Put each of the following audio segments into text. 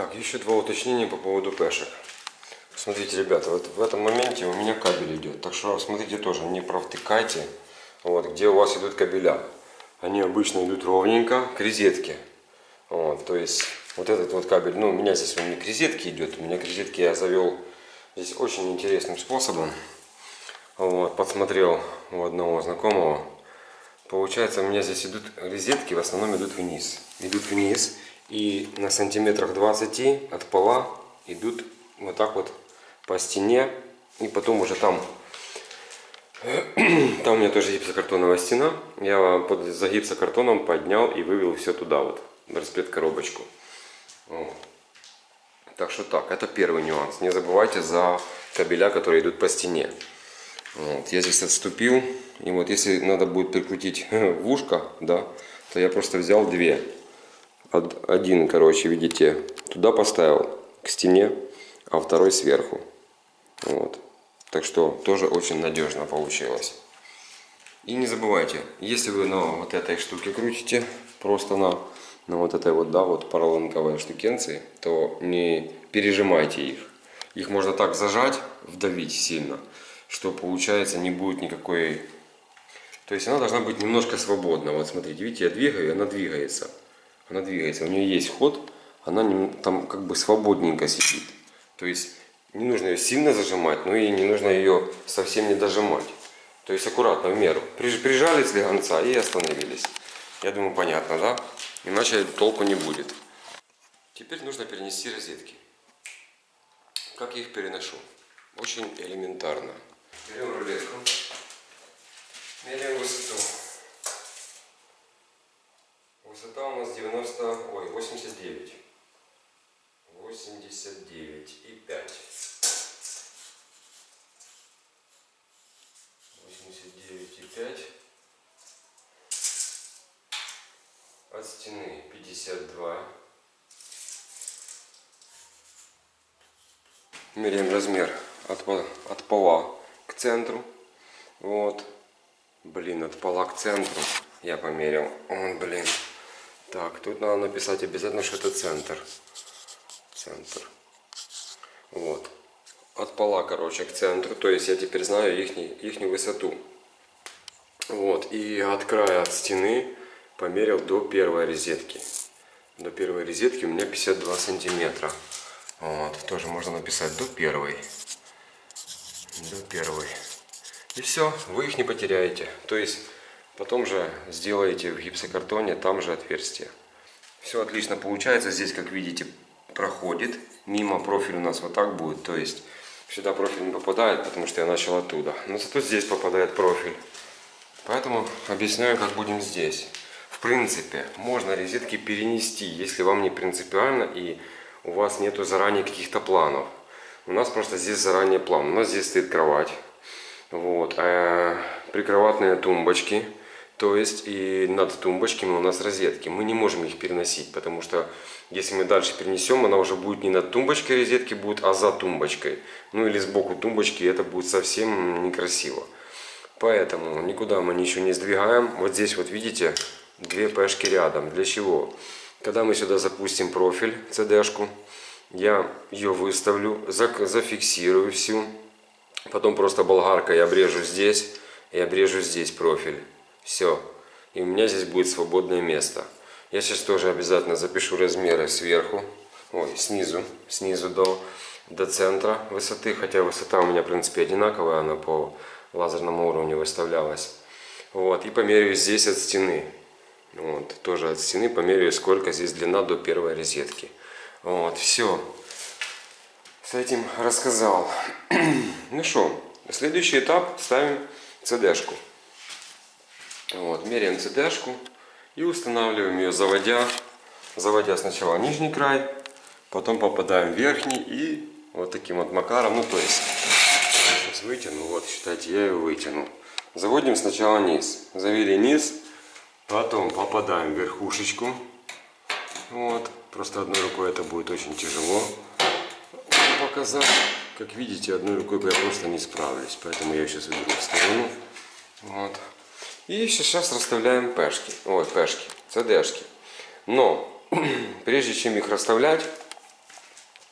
Так, еще два уточнения по поводу пешек. Смотрите, ребята, вот в этом моменте у меня кабель идет. Так что смотрите тоже, не провтыкайте, вот, где у вас идут кабеля. Они обычно идут ровненько к резетке. Вот, то есть вот этот вот кабель, ну у меня здесь он не к резетке идет, у меня к резетке я завел здесь очень интересным способом. Вот, подсмотрел у одного знакомого. Получается, у меня здесь идут резетки, в основном идут вниз. Идут вниз, и на сантиметрах 20 от пола идут вот так вот по стене. И потом уже там у меня тоже гипсокартоновая стена. Я за гипсокартоном поднял и вывел все туда вот, расплет коробочку. Вот. Так что так, это первый нюанс. Не забывайте за кабеля, которые идут по стене. Вот, я здесь отступил. И вот если надо будет прикрутить в ушко, да, то я просто взял две. Один, короче, видите, туда поставил, к стене, а второй сверху. Вот. Так что тоже очень надежно получилось. И не забывайте, если вы на вот этой штуке крутите, просто на вот этой вот, да, вот поролоновой штукенции, то не пережимайте их. Их можно так зажать, вдавить сильно, что получается не будет никакой... То есть она должна быть немножко свободна. Вот смотрите, видите, я двигаю, и она двигается. Она двигается, у нее есть ход, она там как бы свободненько сидит. То есть не нужно ее сильно зажимать, но и не нужно ее совсем не дожимать. То есть аккуратно, в меру. Прижали слегонца и остановились. Я думаю, понятно, да? Иначе толку не будет. Теперь нужно перенести розетки. Как я их переношу? Очень элементарно. Берем рулетку, меряем высоту. Высота у нас 89. 89,5. 89,5. От стены 52. Меряем размер от пола к центру. Вот. Блин, от пола к центру я померил. Он, блин. Так, тут надо написать обязательно, что это центр. Центр. Вот. От пола, короче, к центру. То есть я теперь знаю их высоту. Вот. И от края, от стены померил до первой розетки. До первой розетки у меня 52 сантиметра. Вот. Тоже можно написать до первой. До первой. И все. Вы их не потеряете. То есть... Потом же сделаете в гипсокартоне там же отверстие. Все отлично получается. Здесь, как видите, проходит. Мимо профиль у нас вот так будет. То есть сюда профиль не попадает, потому что я начал оттуда. Но зато здесь попадает профиль. Поэтому объясняю, как будем здесь. В принципе, можно розетки перенести, если вам не принципиально и у вас нету заранее каких-то планов. У нас просто здесь заранее план. У нас здесь стоит кровать. Вот. Прикроватные тумбочки. То есть и над тумбочками у нас розетки. Мы не можем их переносить, потому что если мы дальше перенесем, она уже будет не над тумбочкой розетки будет, а за тумбочкой. Ну или сбоку тумбочки, это будет совсем некрасиво. Поэтому никуда мы ничего не сдвигаем. Вот здесь вот видите, две пешки рядом. Для чего? Когда мы сюда запустим профиль, CD-шку, я ее выставлю, зафиксирую всю. Потом просто болгаркой обрежу здесь и обрежу здесь профиль. Все. И у меня здесь будет свободное место. Я сейчас тоже обязательно запишу размеры сверху. Ой, снизу. Снизу до центра высоты. Хотя высота у меня, в принципе, одинаковая. Она по лазерному уровню выставлялась. Вот. И померяю здесь от стены. Вот. Тоже от стены померяю, сколько здесь длина до первой розетки. Вот. Все. С этим рассказал. Ну что, следующий этап. Ставим CD-шку. Вот, меряем CD-шку и устанавливаем ее, заводя сначала нижний край, потом попадаем в верхний и вот таким вот макаром, ну то есть, сейчас вытяну, вот считайте, я ее вытяну. Заводим сначала низ, завели низ, потом попадаем в верхушечку, вот, просто одной рукой это будет очень тяжело показать. Как видите, одной рукой я просто не справлюсь, поэтому я сейчас уберу в сторону, вот. И сейчас расставляем пешки, CD-шки. Но прежде чем их расставлять,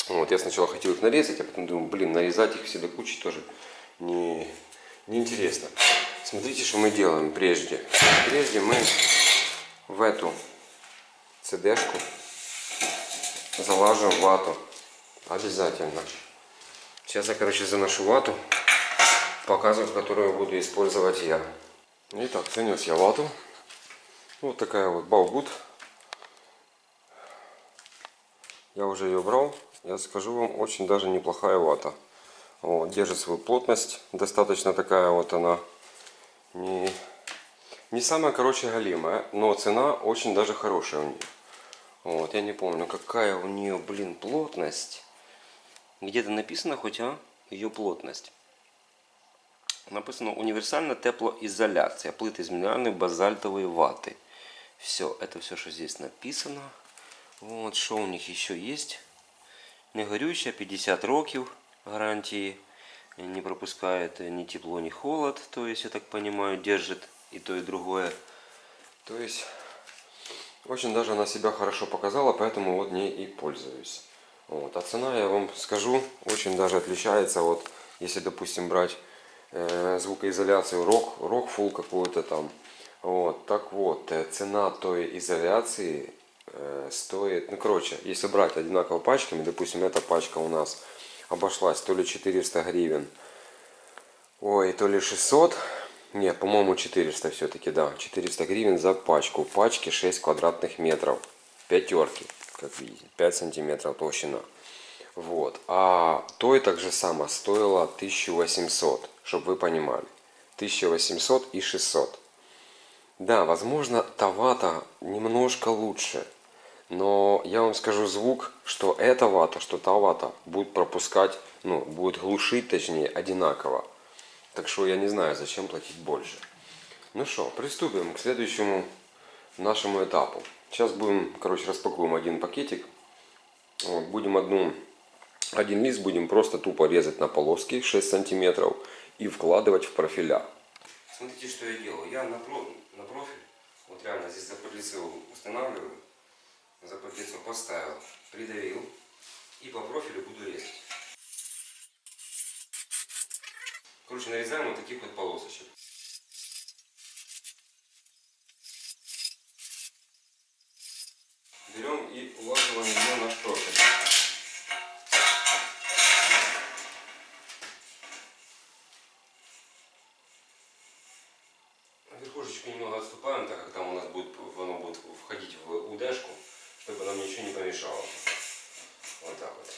Вот, я сначала хотел их нарезать, а потом думаю, блин, нарезать их все до кучи тоже неинтересно. Смотрите, что мы делаем прежде. Прежде мы в эту CD-шку залаживаем вату. Обязательно. Сейчас я, короче, заношу вату, показываю, которую буду использовать я. Итак, занес я вату. Вот такая вот Baugud. Я уже ее брал. Я скажу вам, очень даже неплохая вата. Вот, держит свою плотность. Достаточно такая вот она. Не самая, короче, голимая. Но цена очень даже хорошая у нее. Вот, я не помню, какая у нее, блин, плотность. Где-то написано хоть, а? Ее плотность. Написано универсальная теплоизоляция. Плиты из минеральной базальтовой ваты. Все, это все, что здесь написано. Вот, что у них еще есть. Негорюча, 50 років гарантии. Не пропускает ни тепло, ни холод. То есть, я так понимаю, держит и то, и другое. То есть, очень даже она себя хорошо показала, поэтому вот ней и пользуюсь. Вот. А цена, я вам скажу, очень даже отличается. Вот, если, допустим, брать звукоизоляцию Rockful какую-то там. Вот, так вот, цена той изоляции стоит, ну короче, если брать одинаково пачками, допустим, эта пачка у нас обошлась то ли 400 гривен, ой, то ли 600, не, по-моему 400 все-таки, да, 400 гривен за пачку, пачки 6 квадратных метров, пятерки, как видите, 5 сантиметров толщина. Вот, а то и так же само стоило 1800, чтобы вы понимали, 1800 и 600. Да, возможно, та вата немножко лучше, но я вам скажу звук, что эта вата, что та вата будет пропускать, ну, будет глушить, точнее, одинаково. Так что я не знаю, зачем платить больше. Ну что, приступим к следующему нашему этапу. Сейчас будем, короче, распакуем один пакетик. Вот, будем один лист будем просто тупо резать на полоски 6 сантиметров и вкладывать в профиля. Смотрите, что я делаю. Я на профиль, вот реально здесь заподлицо устанавливаю, заподлицо поставил, придавил и по профилю буду резать. Короче, нарезаем вот таких вот полосочек. Берем и уложиваем ее на профиль. Верхушечку немного отступаем, так как там у нас будет, оно будет входить в УДшку, чтобы нам ничего не помешало. Вот так вот.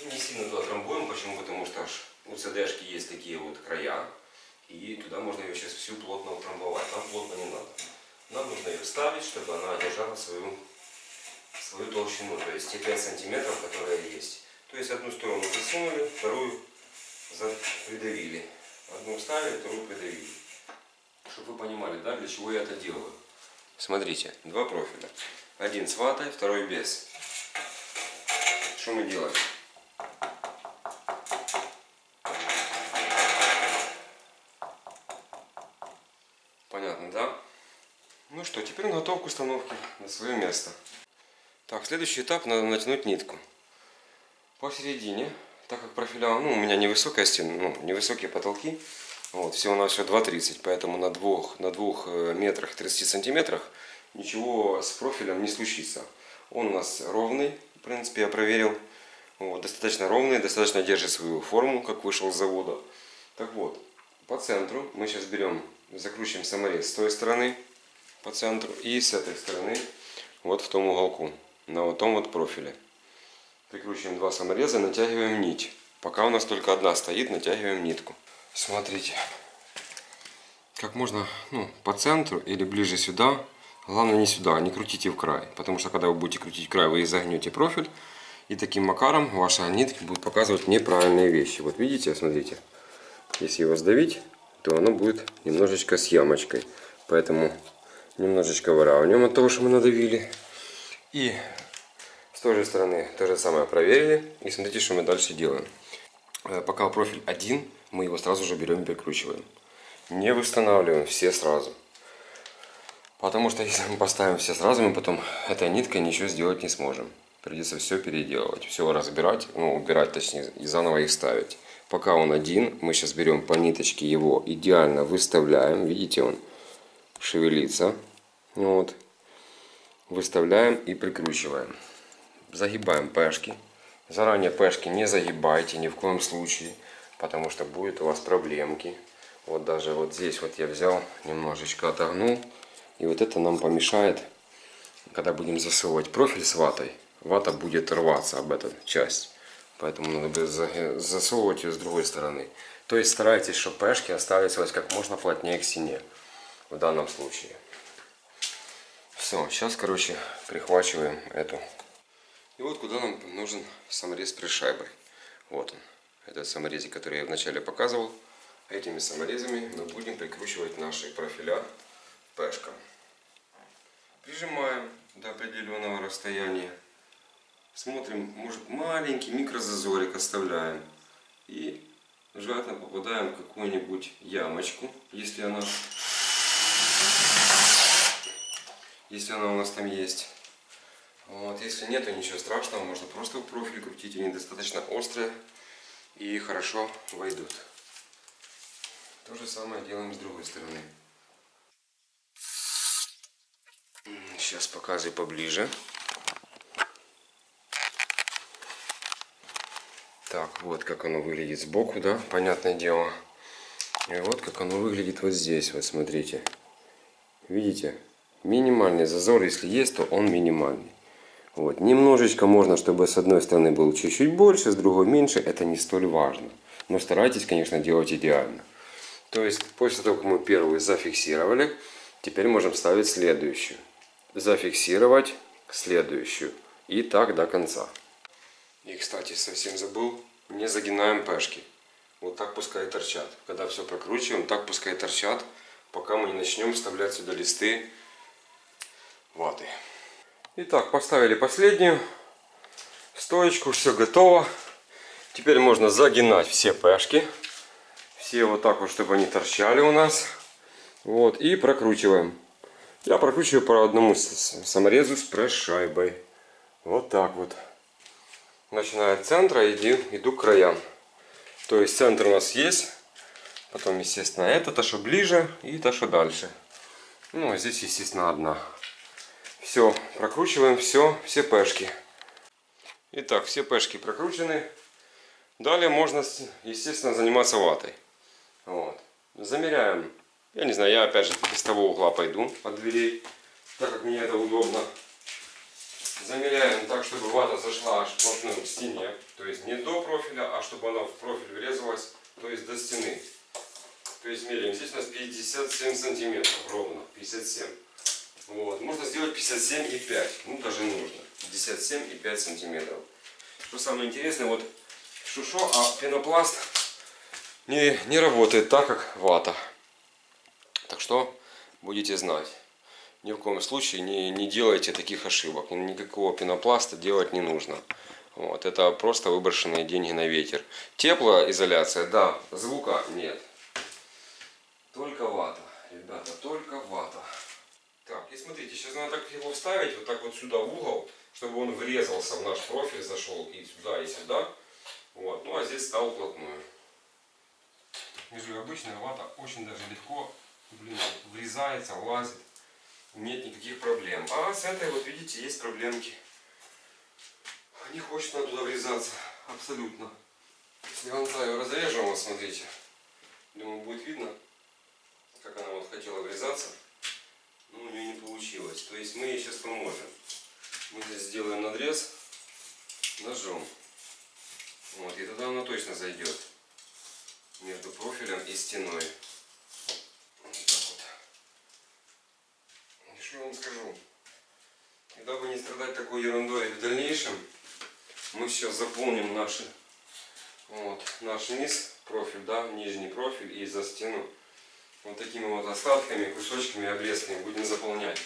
И не сильно туда трамбуем, почему? Потому что у ЦДшки есть такие вот края, и туда можно ее сейчас всю плотно утрамбовать. Нам плотно не надо. Нам нужно ее вставить, чтобы она держала свою толщину, то есть те 5 сантиметров, которые есть. То есть одну сторону засунули, вторую придавили. Одну вставили, вторую придавили. Чтобы вы понимали, да, для чего я это делаю. Смотрите, два профиля. Один с ватой, второй без. Что мы делаем? Понятно, да? Ну что, теперь готов к установке на свое место. Так, следующий этап, надо натянуть нитку. Посередине, так как профиля, ну, у меня невысокая стена, ну, невысокие потолки. Вот, всего у нас все 2,30, поэтому на 2 метрах 30 сантиметрах ничего с профилем не случится. Он у нас ровный, в принципе, я проверил. Вот, достаточно ровный, достаточно держит свою форму, как вышел с завода. Так вот, по центру мы сейчас берем, закручиваем саморез с той стороны, по центру, и с этой стороны, вот в том уголку, на вот том вот профиле. Прикручиваем два самореза, натягиваем нить. Пока у нас только одна стоит, натягиваем нитку. Смотрите, как можно, ну, по центру или ближе сюда, главное не сюда, не крутите в край, потому что когда вы будете крутить в край, вы изогнете профиль, и таким макаром ваша нитка будет показывать неправильные вещи. Вот видите, смотрите, если его сдавить, то оно будет немножечко с ямочкой, поэтому немножечко выравниваем от того, что мы надавили, и с той же стороны то же самое проверили, и смотрите, что мы дальше делаем. Пока профиль один, мы его сразу же берем и прикручиваем. Не восстанавливаем все сразу. Потому что если мы поставим все сразу, мы потом этой ниткой ничего сделать не сможем. придется все переделывать, все разбирать, ну, убирать точнее, и заново их ставить. Пока он один, мы сейчас берем по ниточке его, идеально выставляем, видите, он шевелится, вот, выставляем и прикручиваем. Загибаем пешки, заранее пешки не загибайте ни в коем случае, потому что будет у вас проблемки. Вот даже вот здесь вот я взял, немножечко отогнул, и вот это нам помешает, когда будем засовывать профиль с ватой, вата будет рваться об эту часть. Поэтому надо засовывать ее с другой стороны. То есть старайтесь, чтобы пешки оставались как можно плотнее к стене. В данном случае. Все, сейчас, короче, прихвачиваем эту. И вот куда нам нужен саморез при шайбе. Вот он. Это саморезы, которые я вначале показывал. Этими саморезами мы будем прикручивать наши профиля пешкам. Прижимаем до определенного расстояния. Смотрим, может маленький микрозазорик оставляем и желательно попадаем в какую-нибудь ямочку, если она у нас там есть. Вот, если нет, то ничего страшного, можно просто в профиль крутить, они достаточно острые и хорошо войдут. То же самое делаем с другой стороны. Сейчас показываю поближе. Так, вот как оно выглядит сбоку, да, понятное дело. И вот как оно выглядит вот здесь, вот смотрите. Видите? Минимальный зазор, если есть, то он минимальный. Вот, немножечко можно, чтобы с одной стороны был чуть-чуть больше, с другой меньше, это не столь важно. Но старайтесь, конечно, делать идеально. То есть, после того, как мы первую зафиксировали, теперь можем ставить следующую. Зафиксировать следующую. И так до конца. И, кстати, совсем забыл, не загинаем пешки. Вот так пускай торчат. Когда все прокручиваем, так пускай торчат, пока мы не начнем вставлять сюда листы ваты. Итак, поставили последнюю стоечку, все готово. Теперь можно загинать все пешки. Все вот так вот, чтобы они торчали у нас. Вот, и прокручиваем. Я прокручиваю по одному саморезу с пресс-шайбой. Вот так вот. Начиная от центра, иду к краям. То есть центр у нас есть. Потом, естественно, это то, что ближе, и то, что дальше. Ну, а здесь, естественно, одна. Все, прокручиваем все пешки. Итак, все пешки прокручены. Далее можно, естественно, заниматься ватой. Вот. Замеряем. Я не знаю, я опять же из того угла пойду от дверей, так как мне это удобно. Замеряем так, чтобы вата зашла аж плотную к стене, то есть не до профиля, а чтобы она в профиль врезалась, то есть до стены. То есть меряем, здесь у нас 57 сантиметров, ровно 57. Вот. Можно сделать 57,5, ну даже нужно, 57,5 сантиметров. Что самое интересное, вот шушо, а пенопласт не работает так, как вата. Так что будете знать. Ни в коем случае не делайте таких ошибок. Никакого пенопласта делать не нужно. Вот, это просто выброшенные деньги на ветер. Теплоизоляция, да, звука нет. Только вата, ребята, только вата. Так, и смотрите, сейчас надо так его вставить, вот так вот сюда в угол, чтобы он врезался в наш профиль, зашел и сюда, и сюда. Вот, ну а здесь стал плотную. Между обычной вата очень даже легко, блин, врезается, влазит. Нет никаких проблем. А с этой, вот видите, есть проблемки. Не хочет она туда врезаться. Абсолютно. Слегонца ее разрежем, вот смотрите. Думаю, будет видно, как она вот хотела врезаться. Но у нее не получилось. То есть мы ей сейчас поможем. Мы здесь сделаем надрез ножом. Вот, и тогда она точно зайдет. Между профилем и стеной. Что я вам скажу, и дабы не страдать такой ерундой в дальнейшем, мы сейчас заполним наш низ, профиль, да, нижний профиль и за стену вот такими вот остатками, кусочками, обрезками будем заполнять,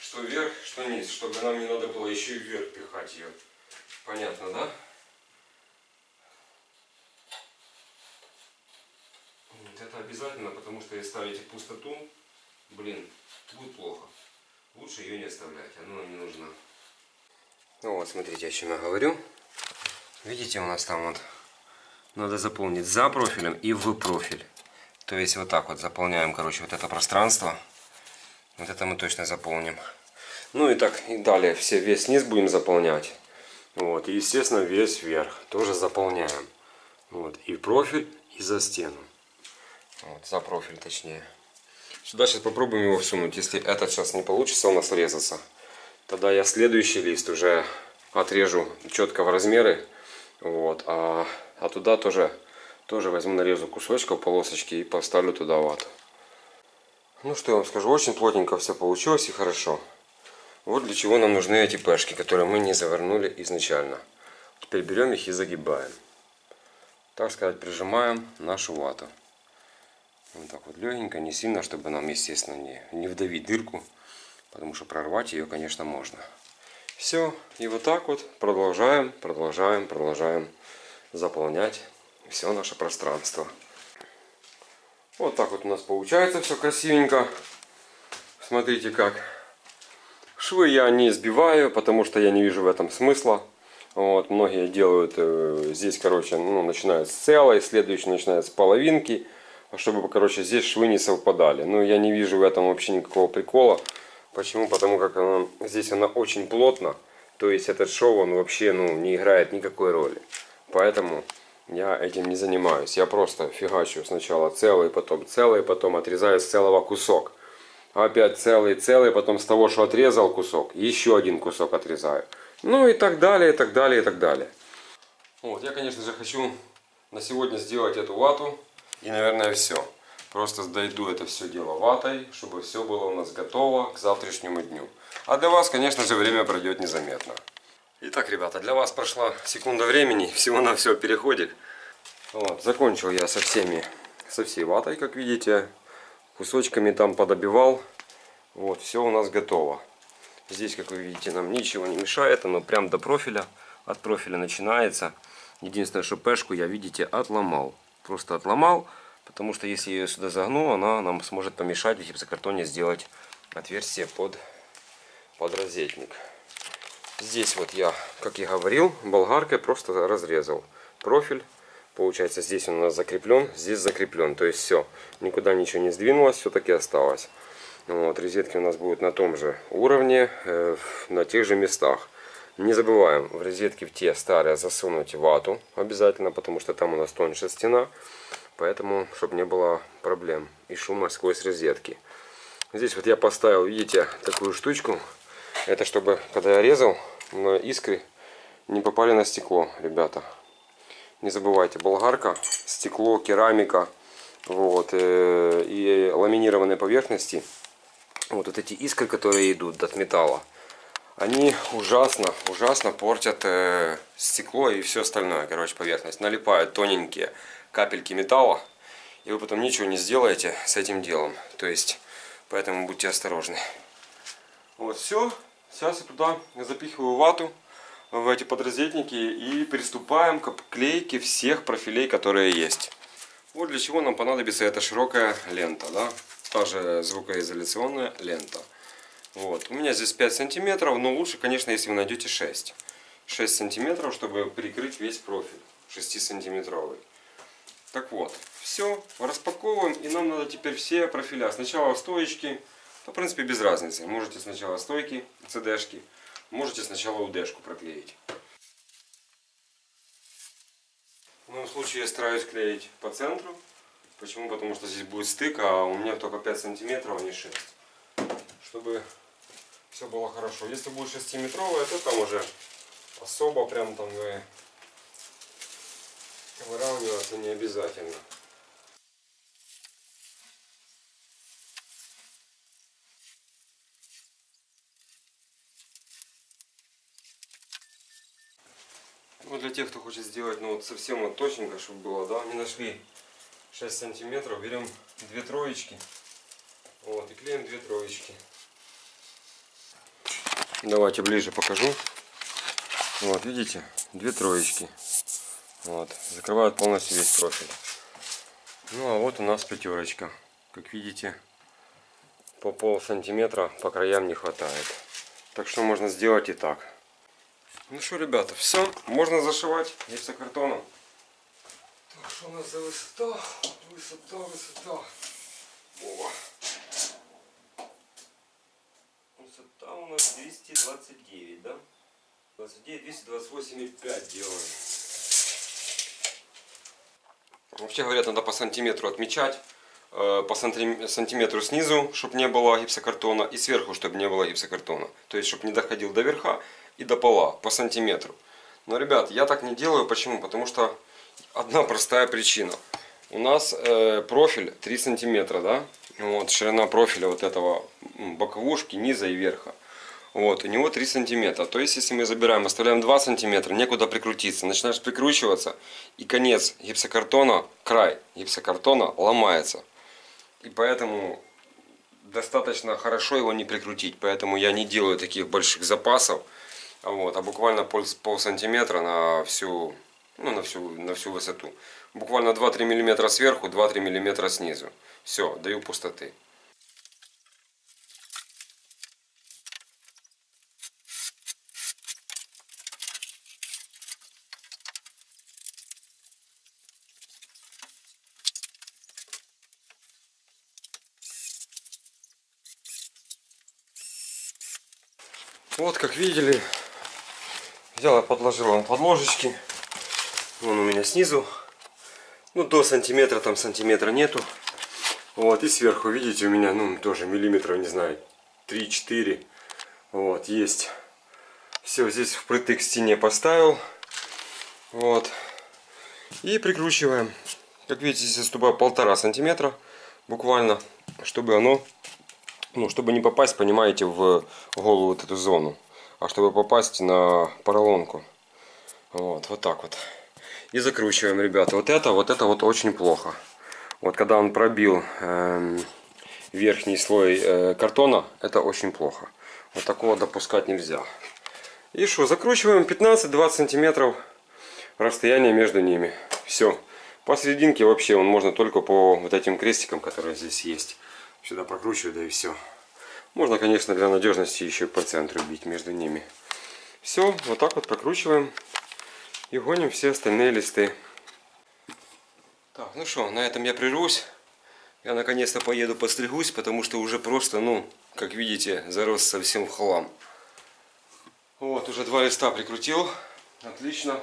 что вверх, что низ, чтобы нам не надо было еще и вверх пихать ее. Понятно, да? Это обязательно, потому что если ставите пустоту, блин, будет плохо. Лучше ее не оставлять, она нам не нужна. Вот, смотрите, о чем я говорю. Видите, у нас там вот надо заполнить за профилем и в профиль. То есть вот так вот заполняем, короче, вот это пространство. Вот это мы точно заполним. Ну и так и далее. Весь низ будем заполнять. Вот, и естественно весь вверх тоже заполняем. Вот, и в профиль, и за стену. Вот, за профиль точнее. Сюда сейчас попробуем его всунуть. Если этот сейчас не получится у нас врезаться, тогда я следующий лист уже отрежу четко в размеры. Вот, а туда тоже возьму, нарезу кусочков, полосочки и поставлю туда вату. Ну что я вам скажу, очень плотненько все получилось и хорошо. Вот для чего нам нужны эти пешки, которые мы не завернули изначально. Теперь берем их и загибаем. Так сказать, прижимаем нашу вату. Вот так вот легенько, не сильно, чтобы нам, естественно, не вдавить дырку. Потому что прорвать ее, конечно, можно. Все. И вот так вот продолжаем заполнять все наше пространство. Вот так вот у нас получается все красивенько. Смотрите как. Швы я не сбиваю, потому что я не вижу в этом смысла. Вот, многие делают здесь, короче, ну, начинают с целой, следующий начинает с половинки, чтобы, короче, здесь швы не совпадали. Но я не вижу в этом вообще никакого прикола. Почему? Потому как здесь она очень плотна. То есть этот шов, он вообще не играет никакой роли. Поэтому я этим не занимаюсь. Я просто фигачу сначала целый, потом отрезаю с целого кусок. Опять целый, потом с того, что отрезал кусок, еще один кусок отрезаю. Ну и так далее, и так далее, и так далее. Вот, я, конечно же, хочу на сегодня сделать эту вату. И, наверное, все. Просто дойду это все дело ватой, чтобы все было у нас готово к завтрашнему дню. А для вас, конечно же, время пройдет незаметно. Итак, ребята, для вас прошла секунда времени, всего-навсего переходик. Вот, закончил я со всей ватой, как видите. Кусочками там подобивал. Вот, все у нас готово. Здесь, как вы видите, нам ничего не мешает. Оно прям до профиля. От профиля начинается. Единственное, что пешку я, видите, отломал. Просто отломал. Потому что если я ее сюда загну, она нам сможет помешать в гипсокартоне сделать отверстие под розетник. Здесь вот я, как и говорил, болгаркой просто разрезал профиль. Получается, здесь он у нас закреплен, здесь закреплен. То есть все, никуда ничего не сдвинулось, все таки осталось. Вот, розетки у нас будут на том же уровне, на тех же местах. Не забываем в розетки в те старые засунуть вату обязательно, потому что там у нас тоньше стена. Поэтому, чтобы не было проблем и шума сквозь розетки. Здесь вот я поставил, видите, такую штучку. Это чтобы, когда я резал, искры не попали на стекло, ребята. Не забывайте, болгарка, стекло, керамика, вот, и ламинированные поверхности. Вот эти искры, которые идут от металла, они ужасно портят стекло и все остальное, короче, поверхность. Налипают тоненькие капельки металла, и вы потом ничего не сделаете с этим делом. То есть, поэтому будьте осторожны. Вот все, сейчас я туда запихиваю вату. В эти подрозетники и приступаем к обклейке всех профилей, которые есть. Вот для чего нам понадобится эта широкая лента, да? Та же звукоизоляционная лента. Вот. У меня здесь 5 сантиметров, но лучше, конечно, если вы найдете 6 сантиметров, чтобы прикрыть весь профиль 6-сантиметровый. Так вот, все, распаковываем, и нам надо теперь все профиля. Сначала стоечки, в принципе, без разницы. Можете сначала стойки, CD-шки. Можете сначала УД-шку проклеить. В моем случае я стараюсь клеить по центру. Почему? Потому что здесь будет стык, а у меня только 5 сантиметров, а не 6. Чтобы все было хорошо. Если будет 6-метровая, то там уже особо прям там выравниваться не обязательно. Ну, для тех, кто хочет сделать, ну, вот совсем вот точненько, чтобы было, да, не нашли 6 сантиметров, берем 2 троечки, вот, и клеим 2 троечки. Давайте ближе покажу. Вот, видите, 2 троечки, вот, закрывают полностью весь профиль. Ну, а вот у нас пятерочка, как видите, по пол сантиметра по краям не хватает. Так что можно сделать и так. Ну что, ребята, все, можно зашивать гипсокартоном. Так, что у нас за высота? Высота, высота. О! Высота у нас 229, да? 29, 228,5 делаем. Вообще говорят, надо по сантиметру отмечать. По сантиметру снизу, чтобы не было гипсокартона, и сверху, чтобы не было гипсокартона. То есть, чтобы не доходил до верха и до пола, по сантиметру. Но, ребят, я так не делаю. Почему? Потому что одна простая причина. У нас профиль 3 сантиметра, да? Вот, ширина профиля вот этого боковушки, низа и верха. Вот, у него 3 сантиметра. То есть, если мы забираем, оставляем 2 сантиметра, некуда прикрутиться. Начинаешь прикручиваться, и конец гипсокартона, край гипсокартона ломается. И поэтому достаточно хорошо его не прикрутить. Поэтому я не делаю таких больших запасов. Вот, а буквально пол сантиметра на всю, ну, на всю высоту. Буквально 2-3 мм сверху, 2-3 мм снизу. Все, даю пустоты. Вот, как видели, взял и подложил вам подложечки. Вон у меня снизу, ну, до сантиметра, там сантиметра нету. Вот, и сверху, видите, у меня, ну, тоже миллиметров, не знаю, 3-4. Вот, есть. Все, здесь впритык к стене поставил. Вот. И прикручиваем. Как видите, здесь отступаю 1,5 сантиметра, буквально, чтобы оно... Ну, чтобы не попасть, понимаете, в голую вот эту зону, а чтобы попасть на поролонку. Вот, вот так вот. И закручиваем, ребята. Вот это очень плохо. Вот когда он пробил верхний слой картона, это очень плохо. Вот такого допускать нельзя. И что, закручиваем 15-20 сантиметров расстояние между ними. Все. Посерединке вообще он можно только по вот этим крестикам, которые здесь есть. Сюда прокручиваю, да и все. Можно, конечно, для надежности еще по центру бить между ними. Все, вот так вот прокручиваем и гоним все остальные листы. Так, ну что, на этом я прервусь. Я наконец-то поеду постригусь, потому что уже просто, ну, как видите, зарос совсем в хлам. Вот, уже 2 листа прикрутил. Отлично.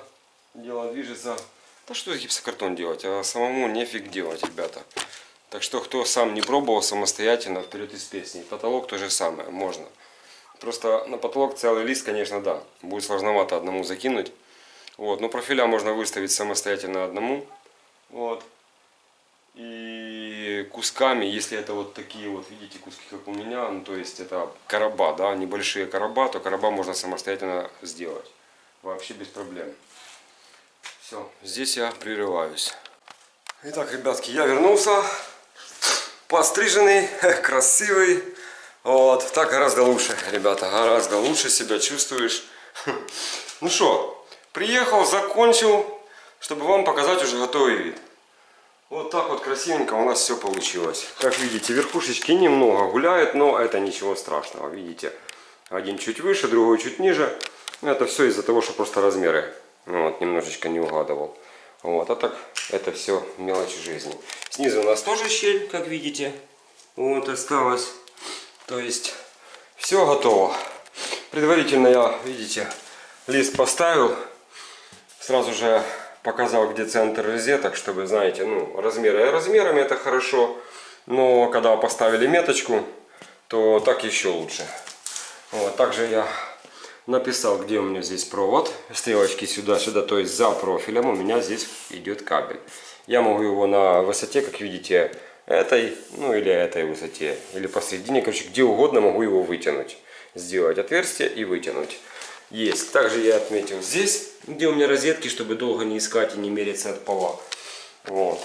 Дело движется. Да что гипсокартон делать? А самому нефиг делать, ребята. Так что, кто сам не пробовал самостоятельно, вперед из песни. Потолок то же самое, можно. Просто на потолок целый лист, конечно, да. Будет сложновато одному закинуть. Вот, но профиля можно выставить самостоятельно одному. Вот. И кусками, если это вот такие вот, видите, куски, как у меня, ну, то есть это короба, да, небольшие короба, то короба можно самостоятельно сделать. Вообще без проблем. Все, здесь я прерываюсь. Итак, ребятки, я вернулся. Постриженный, красивый. Вот, так гораздо лучше, ребята, гораздо лучше себя чувствуешь. Ну что, приехал, закончил, чтобы вам показать уже готовый вид. Вот так вот красивенько у нас все получилось. Как видите, верхушечки немного гуляют, но это ничего страшного. Видите, один чуть выше, другой чуть ниже. Это все из-за того, что просто размеры вот, немножечко не угадывал. Вот, а так это все мелочи жизни. Снизу у нас тоже щель, как видите. Вот осталось. То есть, все готово. Предварительно я, видите, лист поставил. Сразу же показал, где центр розеток, чтобы, знаете, ну, размеры размерами это хорошо. Но когда поставили меточку, то так еще лучше. Вот, также я... Написал, где у меня здесь провод. Стрелочки сюда-сюда, то есть за профилем у меня здесь идет кабель. Я могу его на высоте, как видите, этой, ну или этой высоте, или посередине, короче, где угодно могу его вытянуть. Сделать отверстие и вытянуть. Есть. Также я отметил здесь, где у меня розетки, чтобы долго не искать и не мериться от пола. Вот.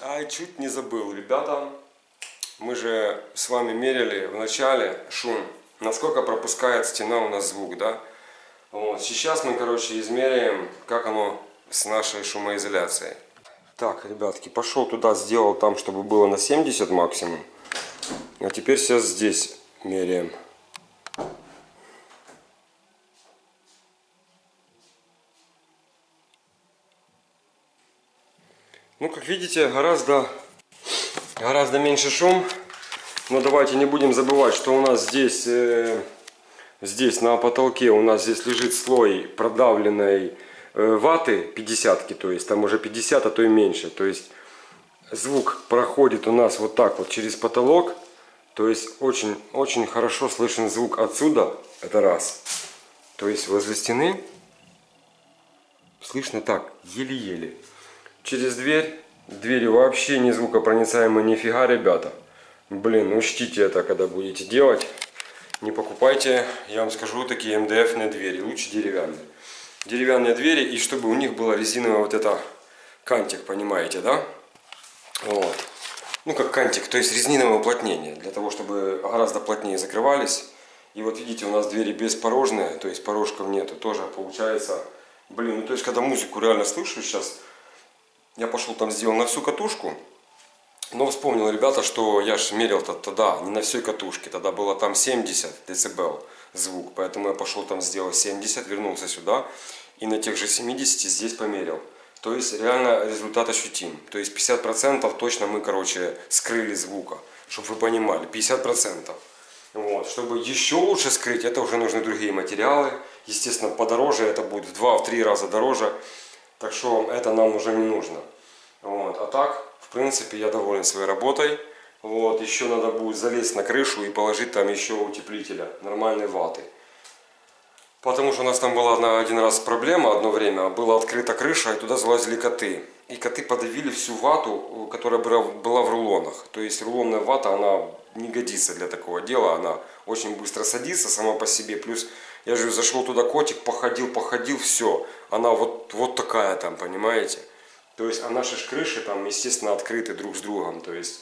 А чуть не забыл, ребята. Мы же с вами мерили в начале шум. Насколько пропускает стена у нас звук, да? Вот. Сейчас мы, короче, измеряем, как оно с нашей шумоизоляцией. Так, ребятки, пошел туда, сделал там, чтобы было на 70 максимум. А теперь сейчас здесь меряем. Ну, как видите, гораздо меньше шум. Но давайте не будем забывать, что у нас здесь, здесь на потолке у нас здесь лежит слой продавленной ваты 50-ки, то есть там уже 50, а то и меньше. То есть звук проходит у нас вот так вот через потолок. То есть очень хорошо слышен звук отсюда. Это раз. То есть возле стены слышно так, еле-еле. Через дверь. Двери вообще не звукопроницаемые, нифига, ребята. Блин, учтите это, когда будете делать. Не покупайте, я вам скажу, такие МДФные двери. Лучше деревянные. Деревянные двери, и чтобы у них была резиновая вот эта кантик, понимаете, да? Вот. Ну, как кантик, то есть резиновое уплотнение. Для того, чтобы гораздо плотнее закрывались. И вот видите, у нас двери беспорожные, то есть порожков нету. Тоже получается... Блин, ну то есть, когда музыку реально слышу сейчас... Я пошел там, сделал на всю катушку, но вспомнил, ребята, что я же мерил тогда не на всей катушке, тогда было там 70 дБ звук, поэтому я пошел там, сделал 70, вернулся сюда и на тех же 70 здесь померил. То есть реально результат ощутим, то есть 50% точно мы, короче, скрыли звука, чтобы вы понимали, 50%. Вот. Чтобы еще лучше скрыть, это уже нужны другие материалы, естественно, подороже, это будет в 2-3 раза дороже. Так что это нам уже не нужно. Вот. А так, в принципе, я доволен своей работой. Вот. Еще надо будет залезть на крышу и положить там еще утеплителя, нормальной ваты. Потому что у нас там была один раз проблема, одно время. Была открыта крыша, и туда залазили коты. И коты подавили всю вату, которая была в рулонах. То есть рулонная вата, она не годится для такого дела. Она очень быстро садится сама по себе. Плюс... Я же зашел туда, котик походил, все. Она вот такая там, понимаете? То есть, а наши крыши там, естественно, открыты друг с другом. То есть,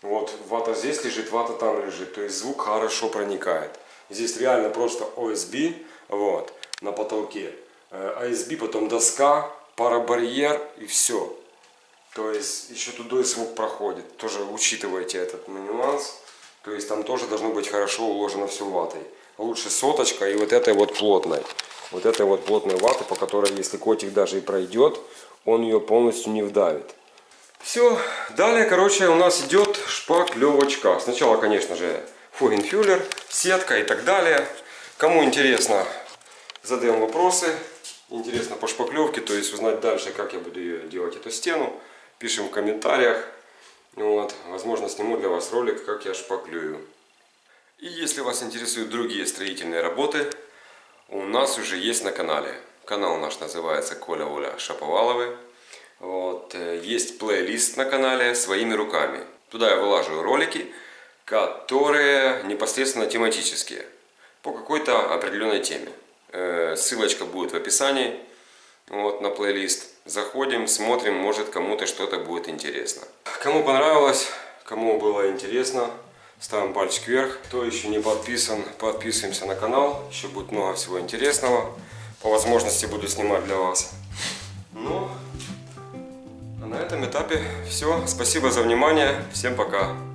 вот вата здесь лежит, вата там лежит. То есть, звук хорошо проникает. Здесь реально просто ОСБ, вот, на потолке. ОСБ, потом доска, парабарьер и все. То есть, еще туда и звук проходит. Тоже учитывайте этот нюанс. То есть, там тоже должно быть хорошо уложено все ватой. Лучше соточка и вот этой вот плотной ваты, по которой, если котик даже и пройдет, он ее полностью не вдавит. Все, далее, короче, у нас идет шпаклевочка. Сначала, конечно же, фугенфюлер, сетка и так далее. Кому интересно, задаем вопросы. Интересно по шпаклевке, то есть узнать дальше, как я буду ее делать, эту стену. Пишем в комментариях. Вот. Возможно, сниму для вас ролик, как я шпаклюю. И если вас интересуют другие строительные работы, у нас уже есть на канале. Канал наш называется Коля-Оля Шаповаловы. Вот. Есть плейлист на канале «Своими руками». Туда я вылаживаю ролики, которые непосредственно тематические, по какой-то определенной теме. Ссылочка будет в описании, вот, на плейлист. Заходим, смотрим, может, кому-то что-то будет интересно. Кому понравилось, кому было интересно, ставим пальчик вверх. Кто еще не подписан, подписываемся на канал. Еще будет много всего интересного. По возможности буду снимать для вас. Ну, а на этом этапе все. Спасибо за внимание. Всем пока.